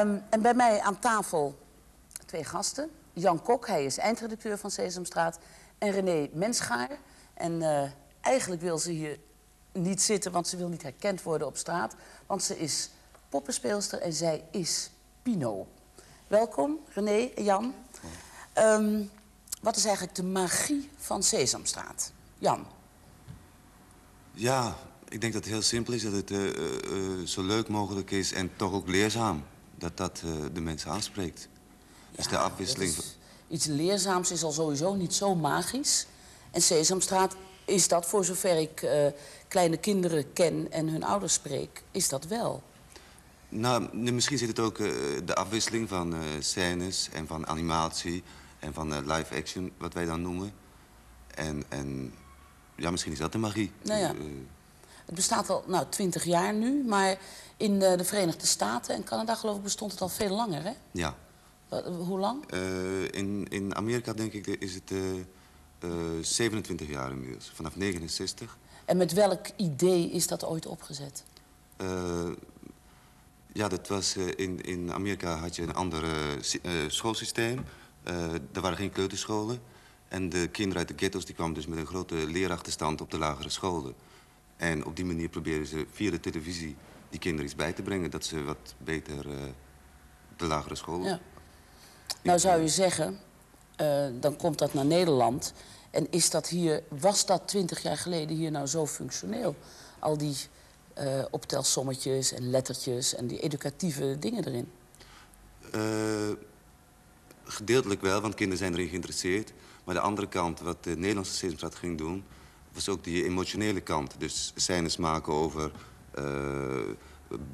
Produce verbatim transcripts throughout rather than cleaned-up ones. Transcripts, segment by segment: Um, en bij mij aan tafel twee gasten. Jan Kok, hij is eindredacteur van Sesamstraat. En René Menschaar. En uh, eigenlijk wil ze hier niet zitten, want ze wil niet herkend worden op straat. Want ze is poppenspeelster en zij is Pino. Welkom, René en Jan. Um, wat is eigenlijk de magie van Sesamstraat? Jan? Ja, ik denk dat het heel simpel is. Dat het uh, uh, zo leuk mogelijk is en toch ook leerzaam. Dat dat uh, de mensen aanspreekt. Ja, dus de afwisseling... Is, iets leerzaams is al sowieso niet zo magisch. En Sesamstraat is dat, voor zover ik uh, kleine kinderen ken en hun ouders spreek, is dat wel. Nou, misschien zit het ook uh, de afwisseling van uh, scènes en van animatie en van uh, live action, wat wij dan noemen. En, en ja, misschien is dat de magie. Nou ja. uh, het bestaat al nou, twintig jaar nu, maar in uh, de Verenigde Staten en Canada geloof ik bestond het al veel langer, hè? Ja. Uh, hoe lang? Uh, in, in Amerika denk ik is het uh, uh, zevenentwintig jaar inmiddels, vanaf negenenzestig. En met welk idee is dat ooit opgezet? Uh, Ja, dat was, uh, in, in Amerika had je een ander uh, schoolsysteem. Uh, er waren geen kleuterscholen. En de kinderen uit de ghetto's die kwamen dus met een grote leerachterstand op de lagere scholen. En op die manier proberen ze via de televisie die kinderen iets bij te brengen. Dat ze wat beter uh, de lagere scholen... Ja. Nou zou je zeggen, uh, dan komt dat naar Nederland. En is dat hier, was dat twintig jaar geleden hier nou zo functioneel? Al die... Uh, optelsommetjes en lettertjes en die educatieve dingen erin? Uh, gedeeltelijk wel, want kinderen zijn erin geïnteresseerd. Maar de andere kant, wat de Nederlandse Sesamstraat ging doen, was ook die emotionele kant. Dus scènes maken over uh,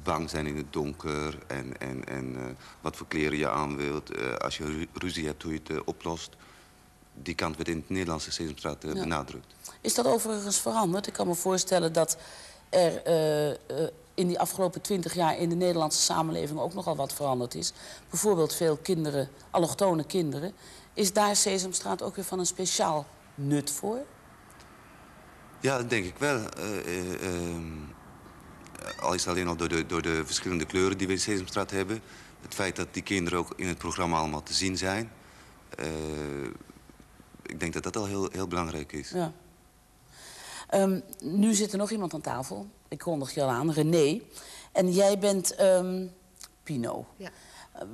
bang zijn in het donker en, en, en uh, wat voor kleren je aan wilt. Uh, als je ru ruzie hebt, hoe je het uh, oplost. Die kant werd in de Nederlandse Sesamstraat uh, ja. benadrukt. Is dat overigens veranderd? Ik kan me voorstellen dat er uh, uh, in die afgelopen twintig jaar in de Nederlandse samenleving ook nogal wat veranderd is. Bijvoorbeeld veel kinderen, allochtone kinderen. Is daar Sesamstraat ook weer van een speciaal nut voor? Ja, dat denk ik wel. Uh, uh, uh, al is het alleen al door de, door de verschillende kleuren die we in Sesamstraat hebben. Het feit dat die kinderen ook in het programma allemaal te zien zijn. Uh, ik denk dat dat al heel, heel belangrijk is. Ja. Um, nu zit er nog iemand aan tafel. Ik kondig je al aan, René. En jij bent um, Pino. Ja.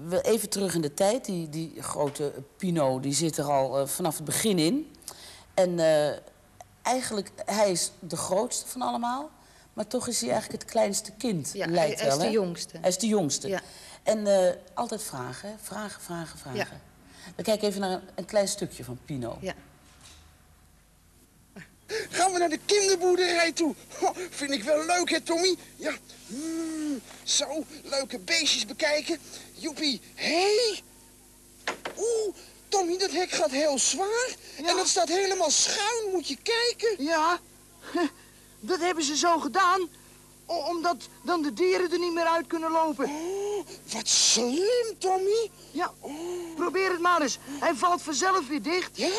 Uh, even terug in de tijd. Die, die grote Pino die zit er al uh, vanaf het begin in. En uh, eigenlijk, hij is de grootste van allemaal. Maar toch is hij eigenlijk het kleinste kind. Ja, lijkt hij, wel, hij is hè? de jongste. Hij is de jongste. Ja. En uh, altijd vragen, hè? Vragen, vragen, vragen. Ja. We kijken even naar een, een klein stukje van Pino. Ja. Gaan we naar de kinderboerderij toe. Ho, vind ik wel leuk, hè, Tommy? Ja. Mm, zo, leuke beestjes bekijken. Joepie. Hé. Hey. Oeh, Tommy, dat hek gaat heel zwaar. Ja. En dat staat helemaal schuin. Moet je kijken. Ja, dat hebben ze zo gedaan. Omdat dan de dieren er niet meer uit kunnen lopen. Oh, wat slim, Tommy. Ja, oh. Probeer het maar eens. Hij valt vanzelf weer dicht. Ja?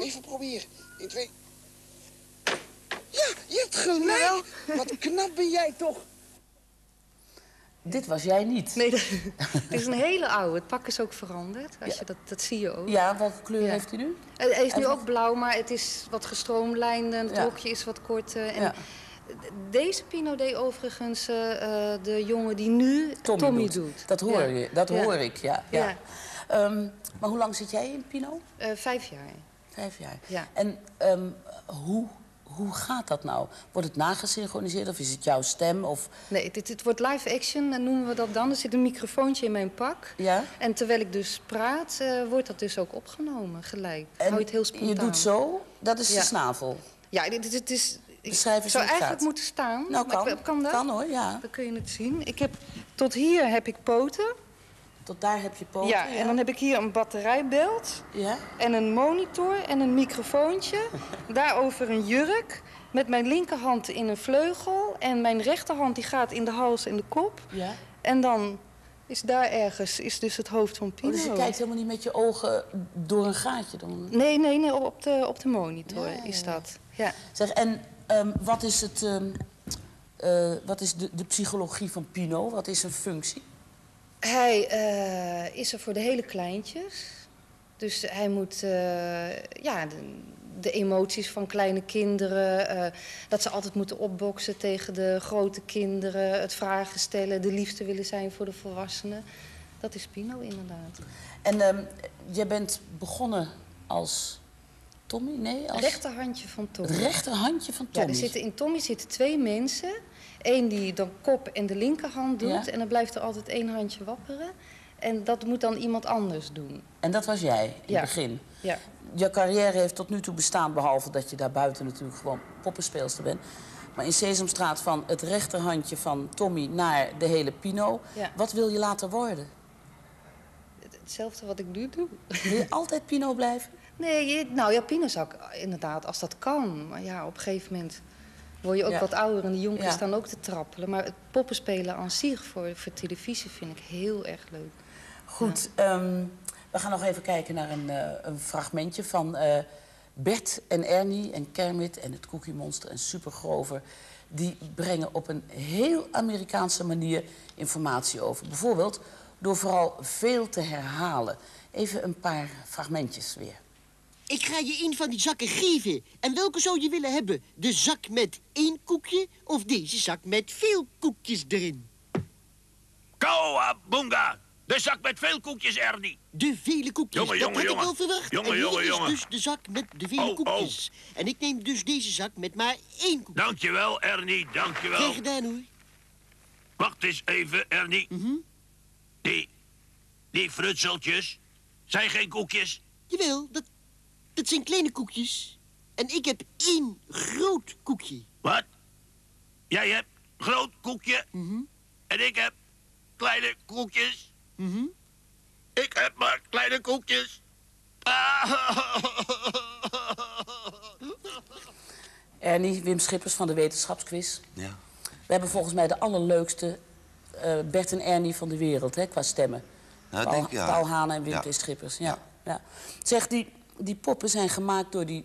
Even proberen. In twee... Ja, je hebt gelijk. Wat knap ben jij toch. Dit was jij niet. Nee, dat, het is een hele oude. Het pak is ook veranderd. Als ja. je dat, dat zie je ook. Ja, welke kleur ja. heeft hij nu? Hij is nu en... ook blauw, maar het is wat gestroomlijnd. En het rokje ja. is wat korter. En ja. Deze Pino deed overigens uh, de jongen die nu Tommy, Tommy doet. doet. Dat hoor, ja. je. Dat ja. hoor ik, ja. ja. ja. Um, maar hoe lang zit jij in Pino? Uh, vijf jaar. Vijf jaar. Ja. En um, hoe... Hoe gaat dat nou? Wordt het nagesynchroniseerd of is het jouw stem? Of... Nee, dit, dit wordt live action, dan noemen we dat dan. Er zit een microfoontje in mijn pak. Ja? En terwijl ik dus praat, uh, wordt dat dus ook opgenomen, gelijk. En hou je het heel spontaan. Je doet zo, dat is ja. de snavel. Ja, dit, dit is... Ik zou eigenlijk gaat. moeten staan. Nou, kan. Ik, kan dat? Kan hoor, ja. Dan kun je het zien. Ik heb, tot hier heb ik poten. Tot daar heb je poten. Ja, ja, en dan heb ik hier een batterijbelt. Ja. En een monitor en een microfoontje. Daarover een jurk. Met mijn linkerhand in een vleugel. En mijn rechterhand die gaat in de hals en de kop. Ja. En dan is daar ergens is dus het hoofd van Pino. Oh, dus je kijkt helemaal niet met je ogen door een gaatje dan? Nee, nee, nee. Op de, op de monitor ja, is dat. Ja. Zeg, en um, wat is, het, um, uh, wat is de, de psychologie van Pino? Wat is zijn functie? Hij uh, is er voor de hele kleintjes. Dus hij moet uh, ja, de, de emoties van kleine kinderen, uh, dat ze altijd moeten opboksen tegen de grote kinderen, het vragen stellen, de liefste willen zijn voor de volwassenen. Dat is Pino inderdaad. En um, jij bent begonnen als Tommy? Nee, als... rechterhandje van Tommy. Het rechterhandje van Tommy. Ja, er zitten, in Tommy zitten twee mensen. Eén die dan kop en de linkerhand doet. Ja. En dan blijft er altijd één handje wapperen. En dat moet dan iemand anders doen. En dat was jij in ja. het begin? Ja. Je carrière heeft tot nu toe bestaan, behalve dat je daarbuiten natuurlijk gewoon poppenspeelster bent. Maar in Sesamstraat van het rechterhandje van Tommy naar de hele Pino. Ja. Wat wil je later worden? Hetzelfde wat ik nu doe. Wil je altijd Pino blijven? Nee, nou ja, Pino zou ik inderdaad, als dat kan. Maar ja, op een gegeven moment word je ook ja. wat ouder en de jongens ja. staan ook te trappelen. Maar het poppenspelen aan zich voor, voor televisie vind ik heel erg leuk. Goed, ja. um, we gaan nog even kijken naar een, uh, een fragmentje van uh, Bert en Ernie en Kermit en het Cookie Monster en Supergrover. Die brengen op een heel Amerikaanse manier informatie over. Bijvoorbeeld door vooral veel te herhalen. Even een paar fragmentjes weer. Ik ga je een van die zakken geven. En welke zou je willen hebben? De zak met één koekje of deze zak met veel koekjes erin? Kouabunga! De zak met veel koekjes, Ernie. De vele koekjes, jongen, dat jongen, had jongen. ik wel verwacht. Jongen, en jongen, is jongen. dus de zak met de vele oh, koekjes. Oh. En ik neem dus deze zak met maar één koekje. Dankjewel, Ernie, dankjewel. Graag gedaan, hoor. Wacht eens even, Ernie. Mm-hmm. Die, die frutseltjes zijn geen koekjes. Jawel, dat, dat zijn kleine koekjes. En ik heb één groot koekje. Wat? Jij hebt groot koekje mm-hmm. en ik heb kleine koekjes. Mm-hmm. Ik heb maar kleine koekjes. Ah. Ernie, Wim Schippers van de Wetenschapsquiz. Ja. We hebben volgens mij de allerleukste uh, Bert en Ernie van de wereld, hè, qua stemmen. Nou, Paul, denk, ja. Paul Hanen en Wim ja. Schippers. Ja. Ja. Ja. Zeg, die, die poppen zijn gemaakt door die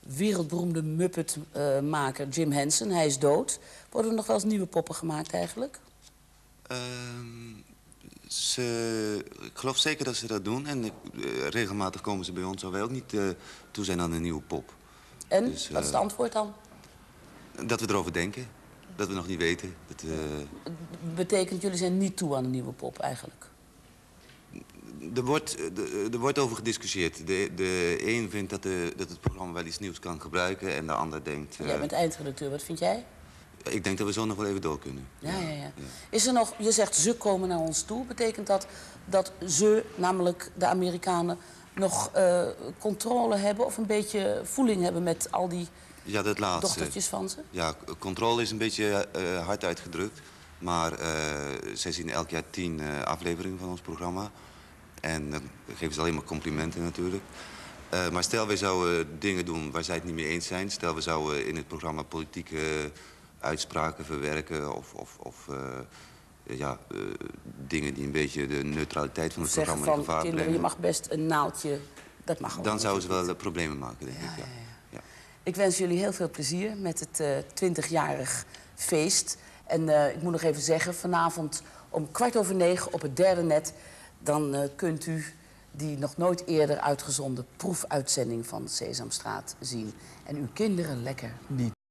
wereldberoemde Muppet-maker uh, Jim Henson. Hij is dood. Worden er nog wel eens nieuwe poppen gemaakt eigenlijk? Um... Ze, ik geloof zeker dat ze dat doen en uh, regelmatig komen ze bij ons, terwijl wij ook niet uh, toe zijn aan een nieuwe pop. En? Dus, uh, wat is het antwoord dan? Dat we erover denken. Dat we nog niet weten. Dat, uh... Betekent, jullie zijn niet toe aan een nieuwe pop eigenlijk? Er wordt, er, er wordt over gediscussieerd. De, de een vindt dat, de, dat het programma wel iets nieuws kan gebruiken en de ander denkt... Uh... Jij bent eindredacteur, wat vind jij? Ik denk dat we zo nog wel even door kunnen. Ja, ja, ja. ja. Is er nog, je zegt ze komen naar ons toe. Betekent dat dat ze, namelijk de Amerikanen, nog uh, controle hebben of een beetje voeling hebben met al die ja, dat laatste. dochtertjes van ze? Ja, controle is een beetje uh, hard uitgedrukt. Maar uh, zij zien elk jaar tien uh, afleveringen van ons programma. En dan uh, geven ze alleen maar complimenten natuurlijk. Uh, maar stel we zouden dingen doen waar zij het niet mee eens zijn. Stel we zouden in het programma politieke... Uh, uitspraken verwerken of, of, of uh, ja, uh, dingen die een beetje de neutraliteit van het zeggen programma in gevaar brengen. Kinderen, je mag best een naaldje, dat mag ook. Dan zouden ze wel problemen maken, denk ja, ik. Ja. Ja, ja. Ik wens jullie heel veel plezier met het uh, twintigjarig feest. En uh, ik moet nog even zeggen, vanavond om kwart over negen op het derde net... dan uh, kunt u die nog nooit eerder uitgezonden proefuitzending van Sesamstraat zien. En uw kinderen lekker niet.